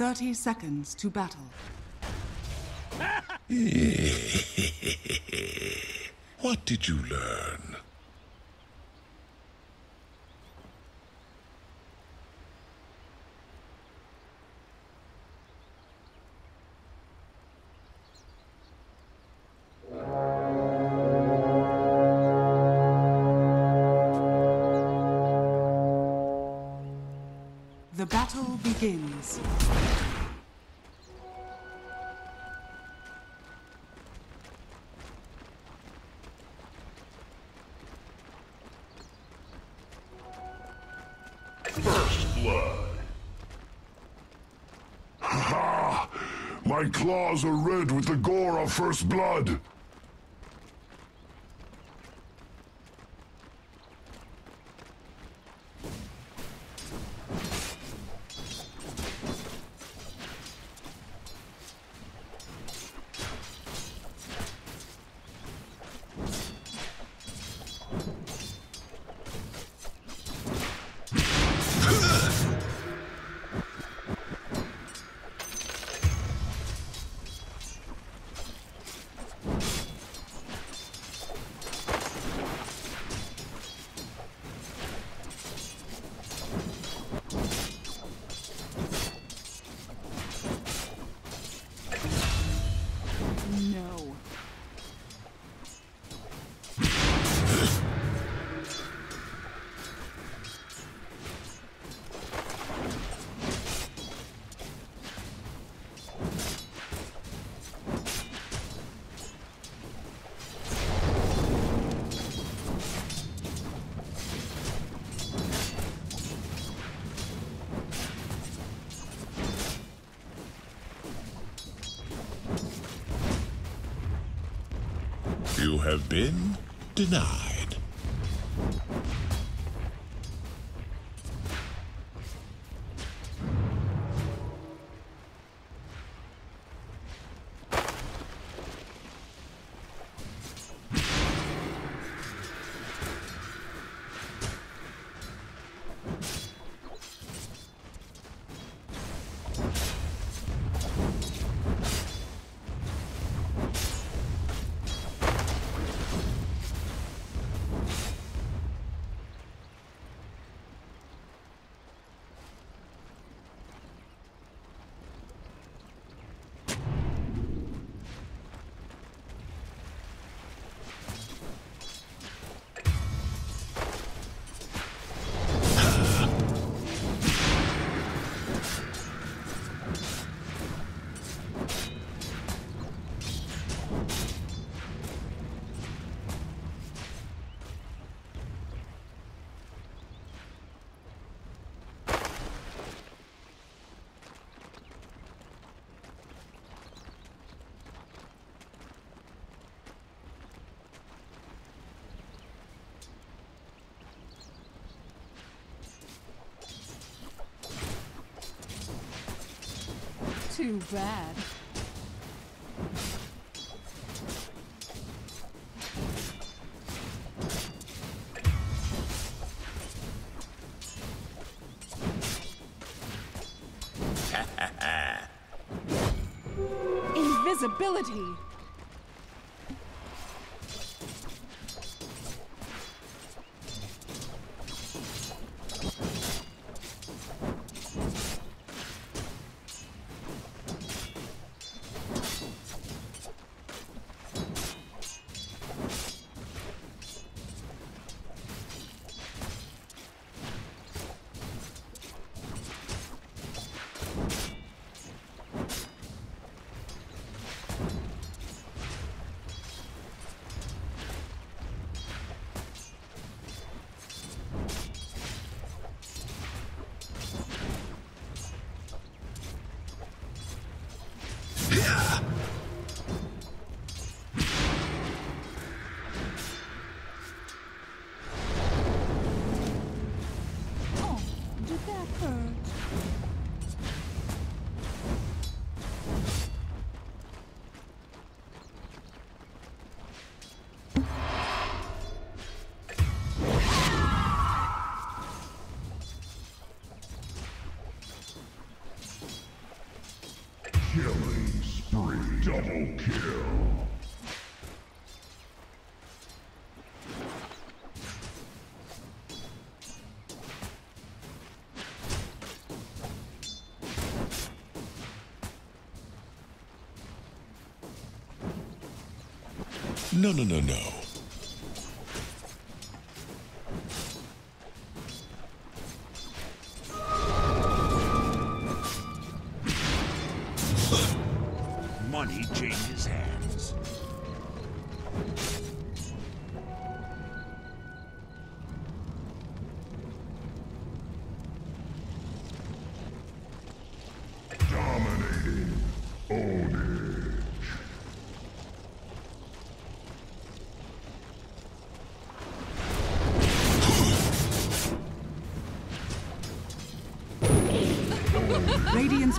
30 seconds to battle. What did you learn? The battle begins. First blood. Ha ha! My claws are red with the gore of first blood. You have been denied. Too bad. Invisibility. No. Money changes hands. Dominating ownage. Radiant's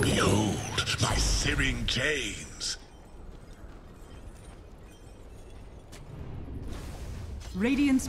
Behold my searing chains. Radiant's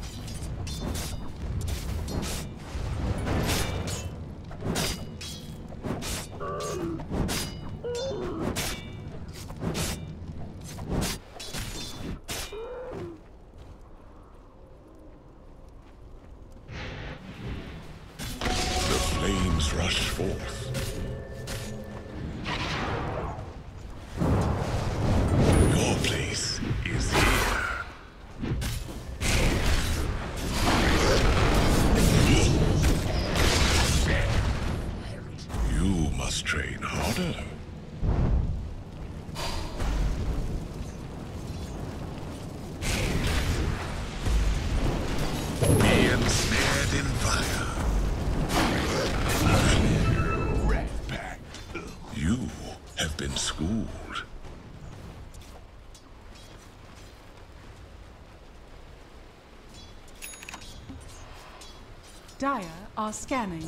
The flames rush forth. Dire are scanning.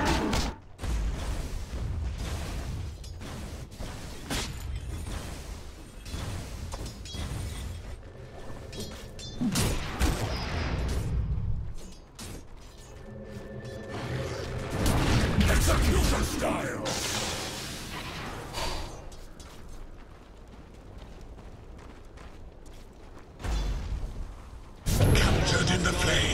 Execution style! Captured in the flame!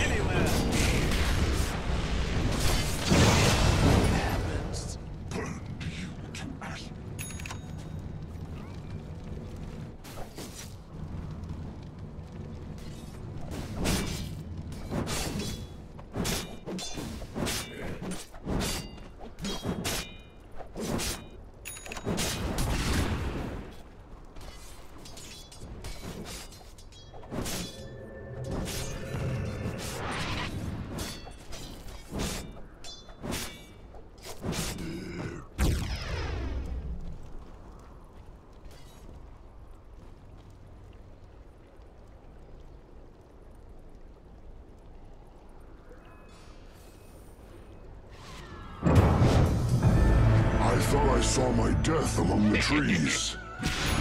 I saw my death among the trees.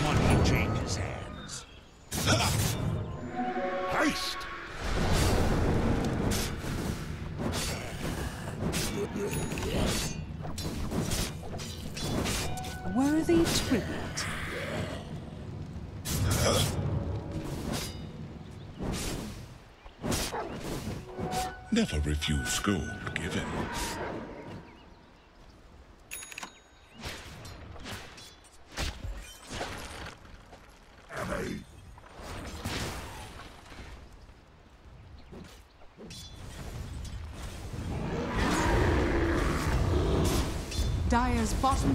Money changes hands. Heist! Worthy tribute. Never refuse gold given. Dire's bottom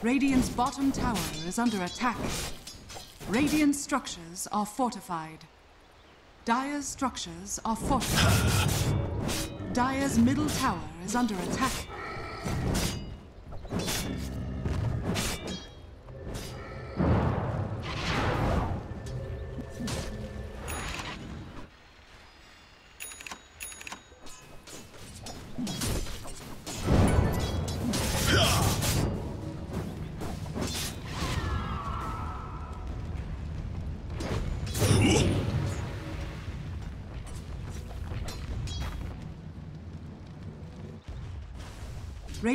Radiant's bottom tower is under attack. Radiant's structures are fortified. Dire's structures are fortified. Dire's middle tower is under attack.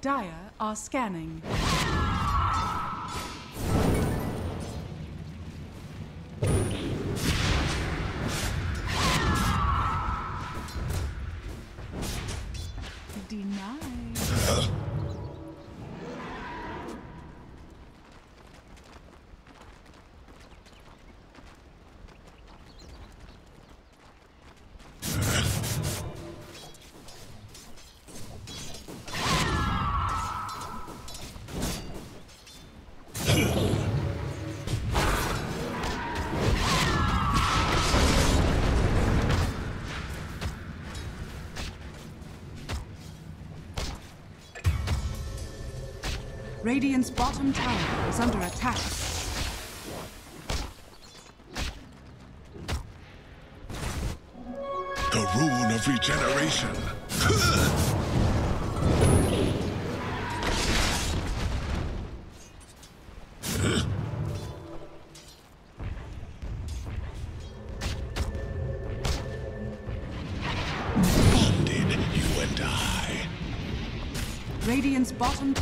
Dire are scanning. Radiant's bottom tower is under attack. The rune of regeneration. Radiant's bottom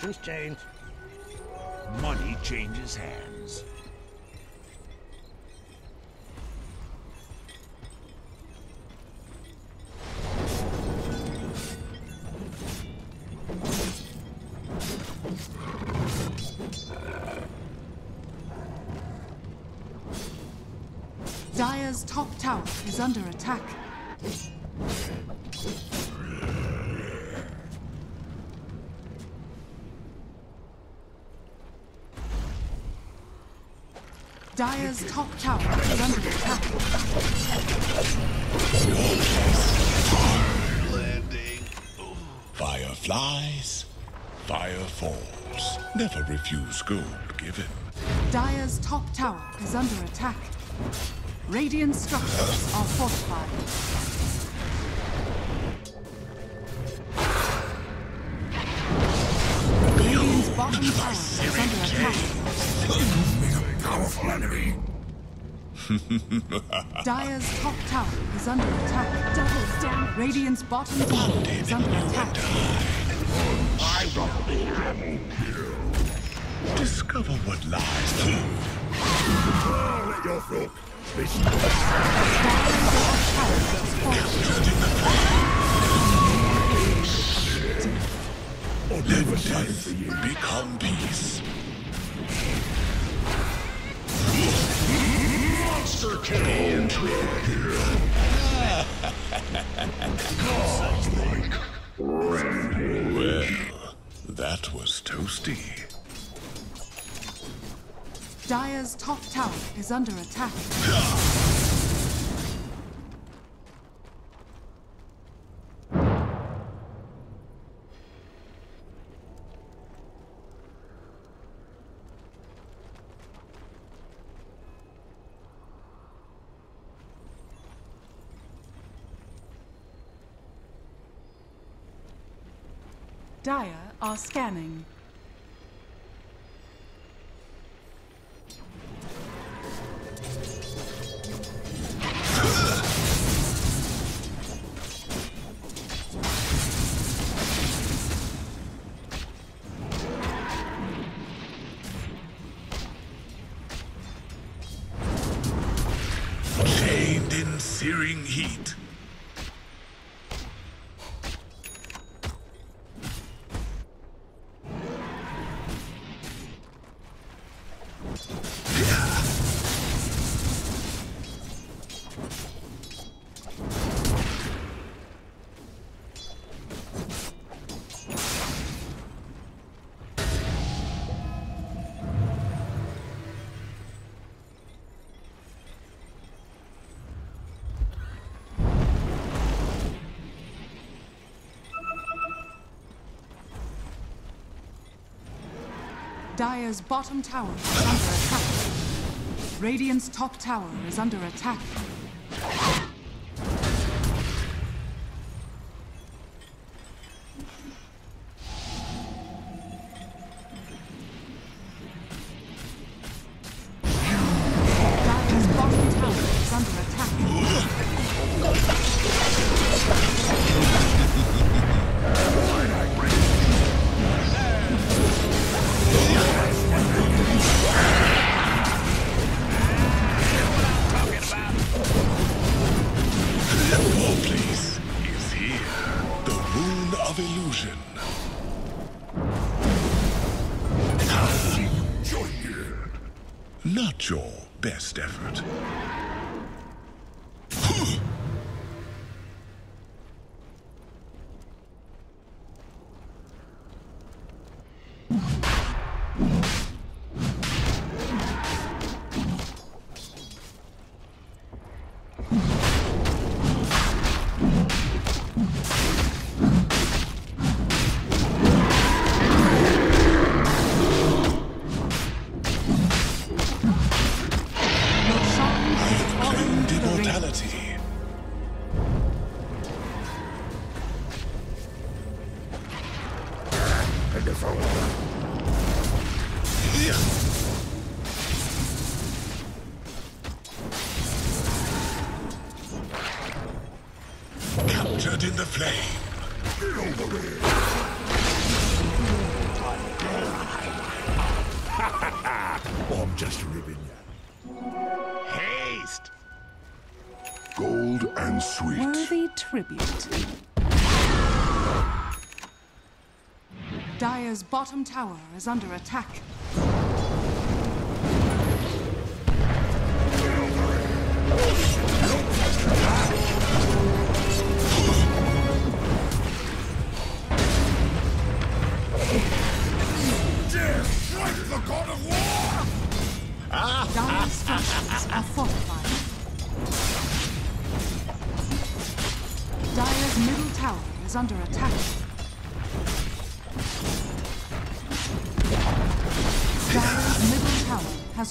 Nothing's changed. Money changes hands. Dire's top tower is under attack. Dire's top tower is under attack. Hard landing. Fire flies, fire falls. Never refuse gold given. Dire's top tower is under attack. Radiant structures are fortified. Dire's top tower is under attack. Double down. Radiant's bottom tower is under attack. Discover what lies through. Let death become peace. Monster kill! Godlike rampage. Well, that was toasty. Dire's top tower is under attack. Dire are scanning. Chained in searing heat. Dire's bottom tower is under attack. Radiant's top tower is under attack. Dire's bottom tower is under attack. Illusion. Not your best effort. Captured in the flame. Oh, I'm just ribbing you. Haste! Gold and sweet. Worthy tribute. Dire's bottom tower is under attack. Is under attack. Dire's middle tower has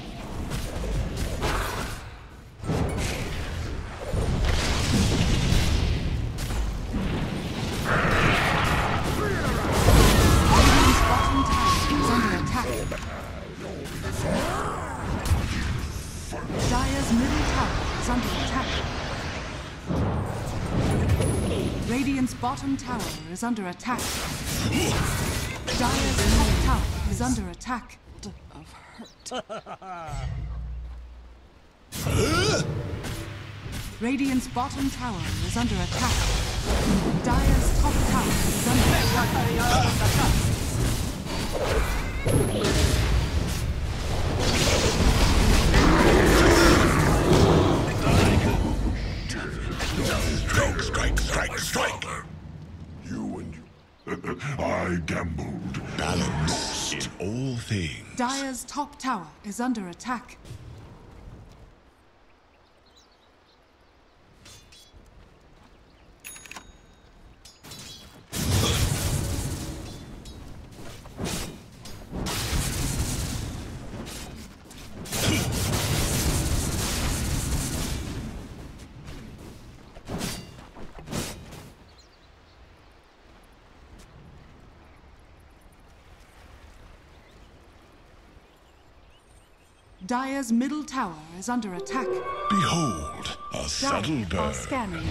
Radiant's bottom tower is under attack. Dire's top tower is under attack. Of hurt. Radiant's bottom tower is under attack. Dire's top tower is under attack. Strike! You and you. I gambled. Balance in all things. Dire's top tower is under attack. Dire's middle tower is under attack. Behold, a saddle bird. Are scanning.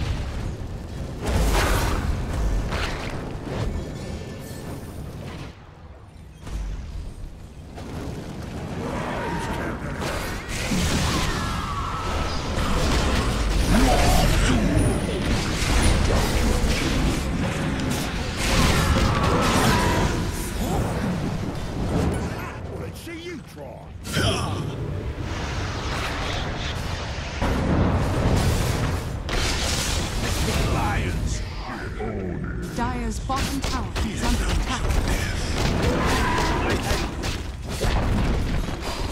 Dire's bottom tower is under attack.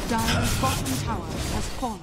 Dire's bottom tower has fallen.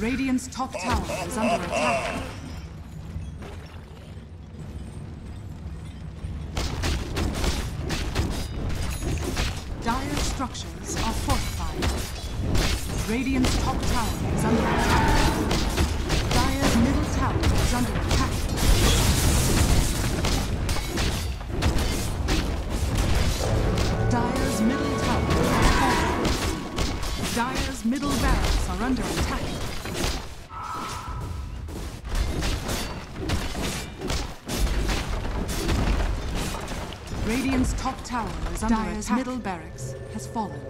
Radiant's top tower is under attack. Dire structures are fortified. Radiant's top tower is under attack. Dire's middle tower is under attack. Dire's middle tower has fallen. Dire's middle barracks are under attack. Radiant's top tower is under attack. Dire's middle barracks has fallen.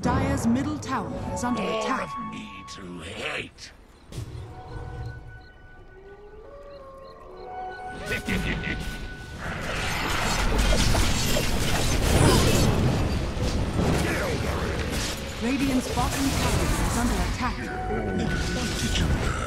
Dire's middle tower is under attack. More of me to hate. Radiant's bottom tower is under attack. What did you learn?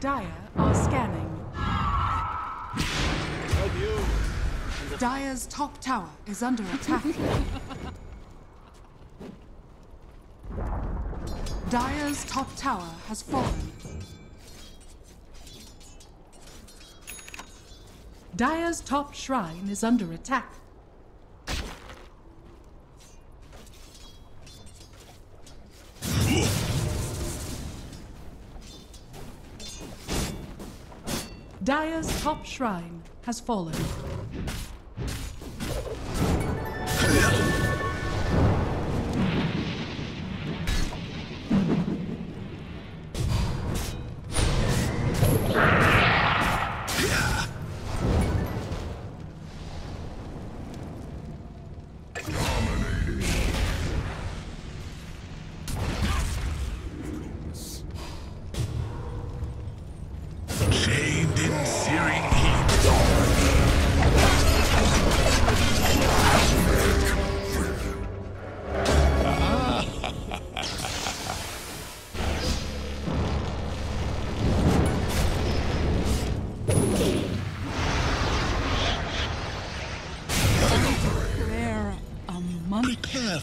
Dire are scanning. Help you. Dire's top tower is under attack. Dire's top tower has fallen. Dire's top shrine is under attack. Dire's top shrine has fallen.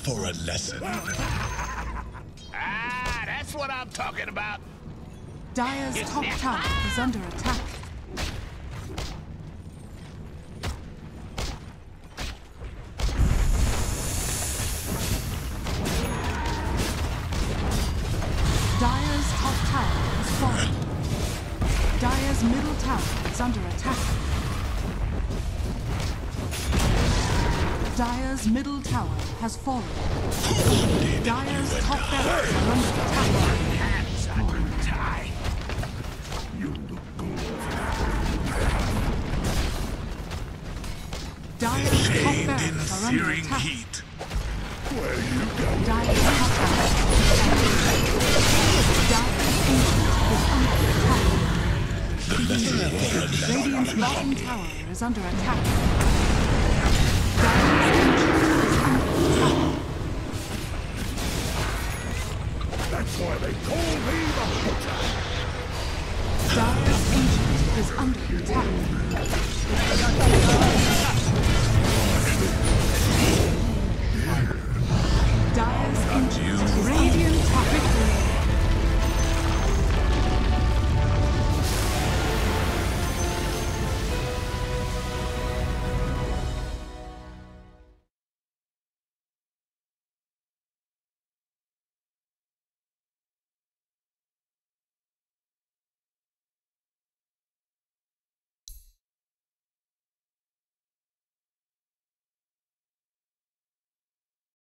For a lesson. Ah, that's what I'm talking about. Dire's top tower is under attack. Dire's top tower is falling. Dire's middle tower is under attack. Dire's middle tower has fallen. Dire's top tower is under attack. Hands untie. You look good. Dire's top barracks are under attack. Where you going? Dire's top barracks is under attack. Dire's ancient is under attack. Radiant's bottom tower is under attack. That's why they call